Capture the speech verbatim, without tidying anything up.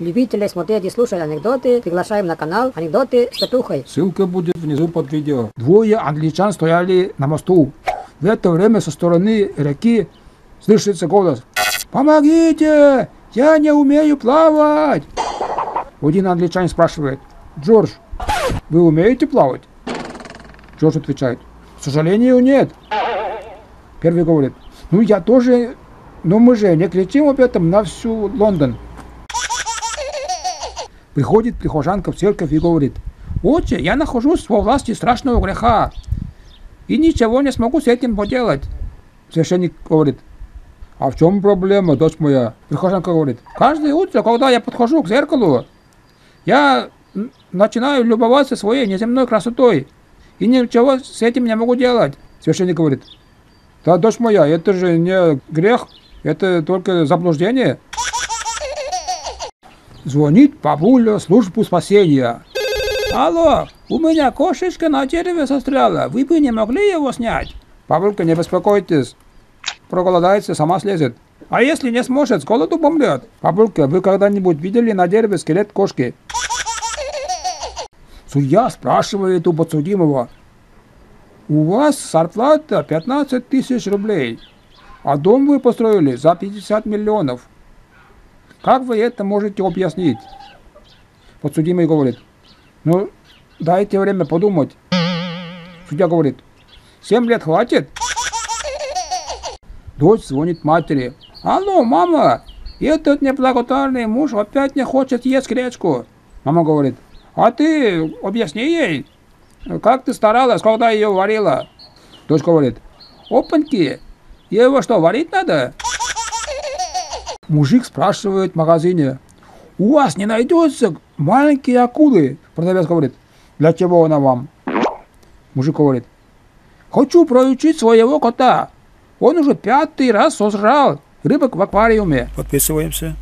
Любители смотреть и слушать анекдоты приглашаем на канал «Анекдоты с Петухой». Ссылка будет внизу под видео. Двое англичан стояли на мосту. В это время со стороны реки слышится голос: «Помогите! Я не умею плавать!» Один англичанин спрашивает: «Джордж, вы умеете плавать?» Джордж отвечает: «К сожалению, нет». Первый говорит: «Ну я тоже, но мы же не кричим об этом на всю Лондон». Приходит прихожанка в церковь и говорит: «Отче, я нахожусь во власти страшного греха и ничего не смогу с этим поделать». Священник говорит: «А в чем проблема, дочь моя?» Прихожанка говорит: «Каждое утро, когда я подхожу к зеркалу, я начинаю любоваться своей неземной красотой и ничего с этим не могу делать». Священник говорит: «Да, дочь моя, это же не грех, это только заблуждение». Звонит бабуля службу спасения: «Алло, у меня кошечка на дереве застряла, вы бы не могли его снять?» «Бабулька, не беспокойтесь, проголодается, сама слезет». «А если не сможет, с голоду помрет». «Бабулька, вы когда-нибудь видели на дереве скелет кошки?» Судья спрашивает у подсудимого: «У вас зарплата пятнадцать тысяч рублей, а дом вы построили за пятьдесят миллионов. Как вы это можете объяснить?» Подсудимый говорит: «Ну, дайте время подумать». Судья говорит: семь лет хватит». Дочь звонит матери: «Алло, мама, этот неблагодарный муж опять не хочет есть гречку». Мама говорит: «А ты объясни ей, как ты старалась, когда ее варила». Дочь говорит: «Опаньки, его что, варить надо?» Мужик спрашивает в магазине: «У вас не найдется маленькие акулы?» Продавец говорит: «Для чего она вам?» Мужик говорит: «Хочу проучить своего кота. Он уже пятый раз сожрал рыбок в аквариуме». Подписываемся.